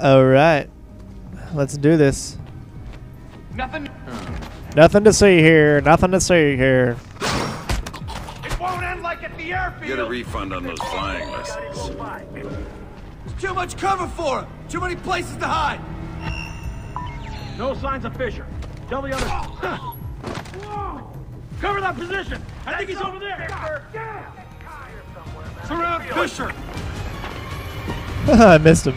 All right, let's do this. Nothing. Nothing to see here. Nothing to see here. It won't end like at the airfield. Get a refund on those flying lessons. There's too much cover for him. Too many places to hide. No signs of Fisher. Tell the other. Cover that position. I think he's over there. Surround Fisher. I missed him.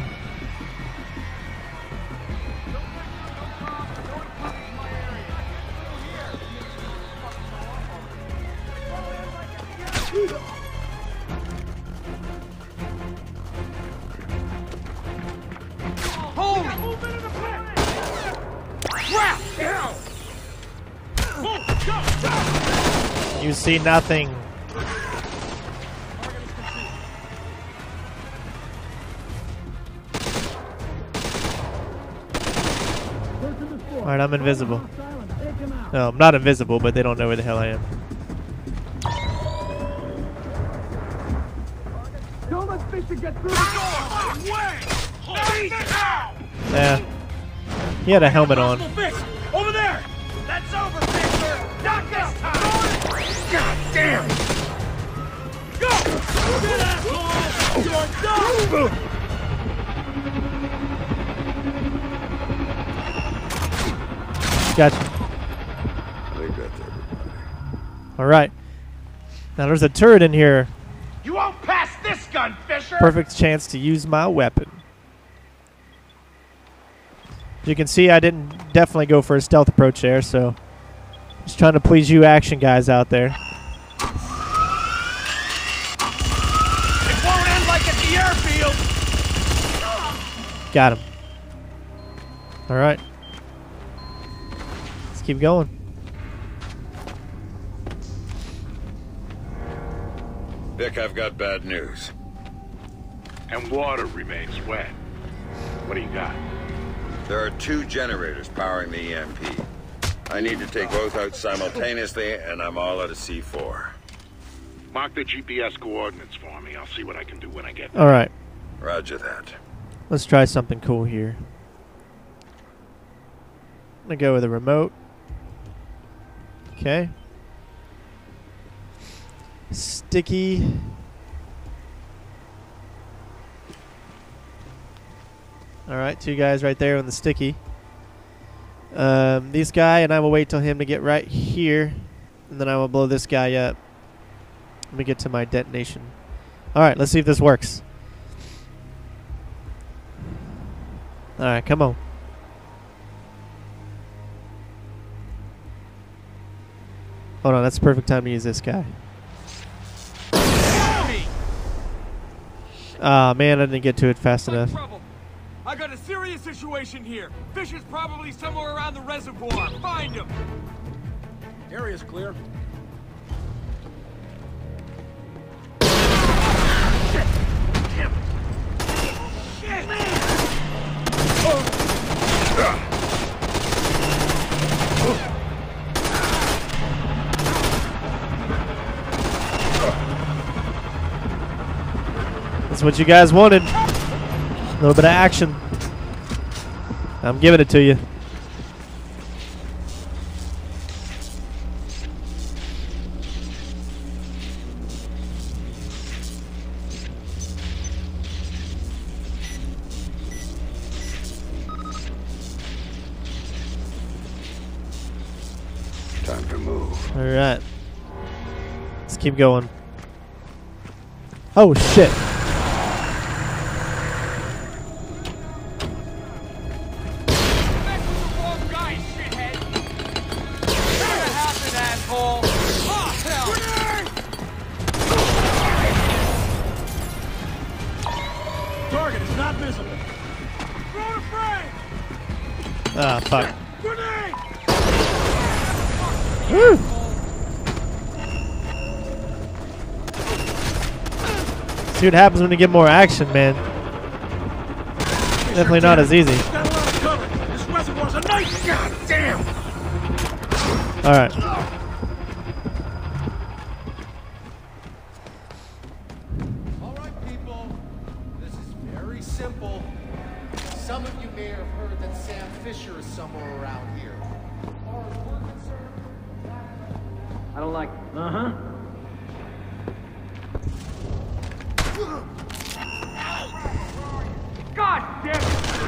You see nothing. All right, I'm invisible. No, I'm not invisible, but they don't know where the hell I am. Don't let Fisher get through the door. Yeah. He had a helmet on. Over there. That's over, Fisher. Knock this time. God damn! Go! Get asshole! You're done! Gotcha. I think that's everybody. Alright. Now there's a turret in here. You won't pass this gun, Fisher! Perfect chance to use my weapon. You can see I didn't definitely go for a stealth approach there, so... Just trying to please you action guys out there. It won't end like at the airfield. Got him. All right. Let's keep going. Vic, I've got bad news. And water remains wet. What do you got? There are two generators powering the EMP. I need to take both out simultaneously, and I'm all out of C4. Mark the GPS coordinates for me. I'll see what I can do when I get there. All right. Roger that. Let's try something cool here. I'm going to go with a remote. Okay. Sticky. All right, two guys right there on the sticky. This guy, and I will wait till him to get right here, and then I will blow this guy up. Let me get to my detonation. Alright, let's see if this works. Alright, come on. Hold on, that's the perfect time to use this guy. Ah, man, I didn't get to it fast enough. I got a serious situation here. Fisher's probably somewhere around the reservoir. Find him. Area's clear. Shit. Damn it. Shit, man. That's what you guys wanted. A little bit of action. I'm giving it to you. Time to move. All right. Let's keep going. Oh, shit. Ah, fuck. Woo. See what happens when you get more action, man. Definitely not as easy. Alright. Alright, people. This is very simple. Fisher is somewhere around here. As far as we're concerned, I don't like... God damn it!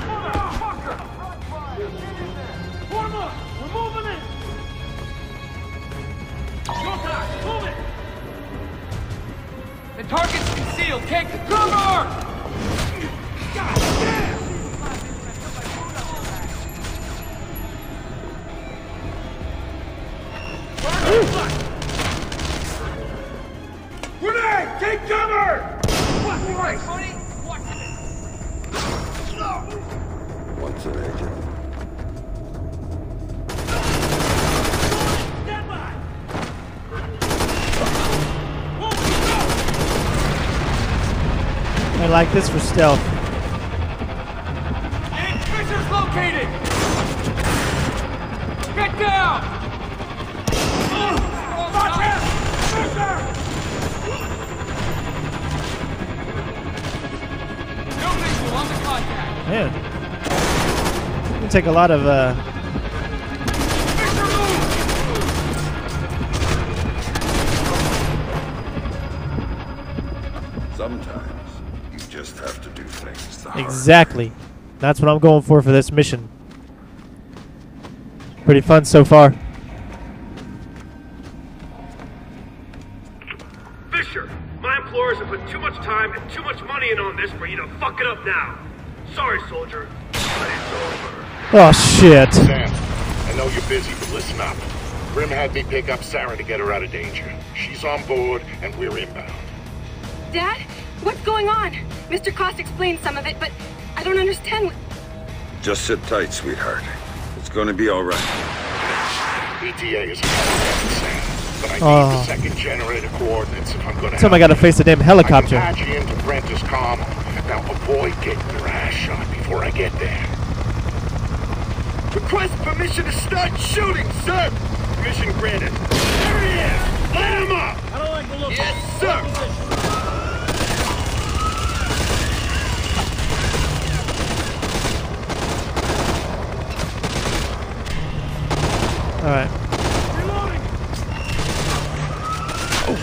Motherfucker! Get in there! Put him up! We're moving it! Your time! Move it! The target's concealed! Take the cover! God damn! Grenade! Take cover! What? Tony? What's it, Agent? I like this for stealth. And Fisher's located! Get down! Watch him! Fisher! No visual on the contact. Man. It's gonna take a lot of, Sometimes you just have to do things the hard way. Exactly. That's what I'm going for this mission. Pretty fun so far. Fisher, my employers have put too much time and too much money in on this for you to fuck it up now. Sorry, soldier, but it's over. Oh, shit. Sam, I know you're busy, but listen up. Grim had me pick up Sarah to get her out of danger. She's on board, and we're inbound. Dad? What's going on? Mr. Cross explained some of it, but I don't understand what... Just sit tight, sweetheart. It's going to be all right. ETA is... but I need the second generator coordinates if I'm going to... Tell me I got to face the damn helicopter. I can patch you in to Brent's comm. Now avoid getting your ass shot before I get there. Request permission to start shooting, sir! Permission granted. There he is! Light him up! I don't like the look. Yes, sir! All right. Reloading. Oh.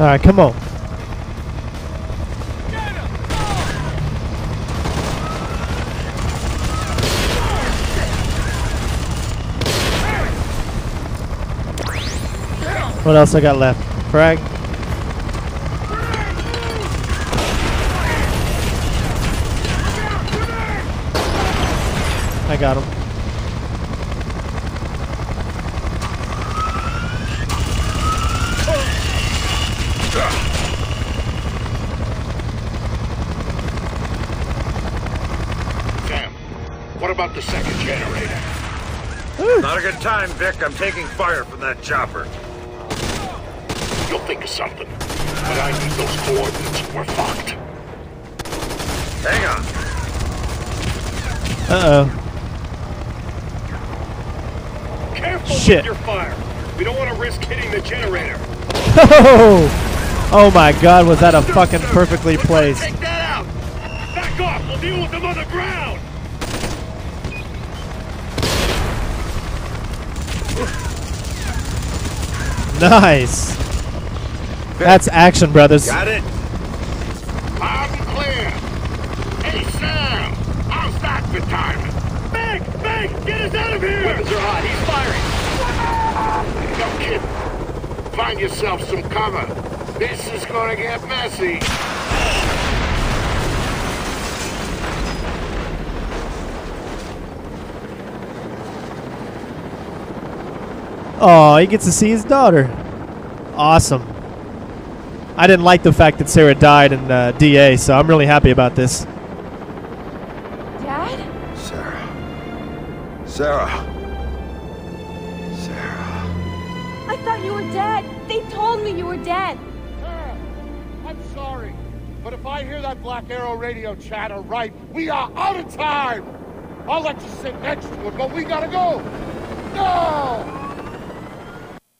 All right, come on. What else I got left? Frag? I got him. Sam, what about the second generator? Woo. Not a good time, Vic. I'm taking fire from that chopper. You'll think of something, but I need those coordinates. We're fucked. Hang on. Uh-oh. Careful with your fire. We don't want to risk hitting the generator. Oh! Oh my God, was that a fucking perfectly placed? Take that out. Back off. We'll deal with them on the ground. Nice. That's action, brothers. Got it. Loud and clear. Hey, Sam, how's that for timing? Meg, get us out of here! Weapons are hot. He's firing. Don't kid. Find yourself some cover. This is gonna get messy. Oh, he gets to see his daughter. Awesome. I didn't like the fact that Sarah died in DA, so I'm really happy about this. Dad? Sarah. I thought you were dead. They told me you were dead. Sarah, I'm sorry, but if I hear that Black Arrow radio chatter right, we are out of time. I'll let you sit next to it, but we gotta go. No!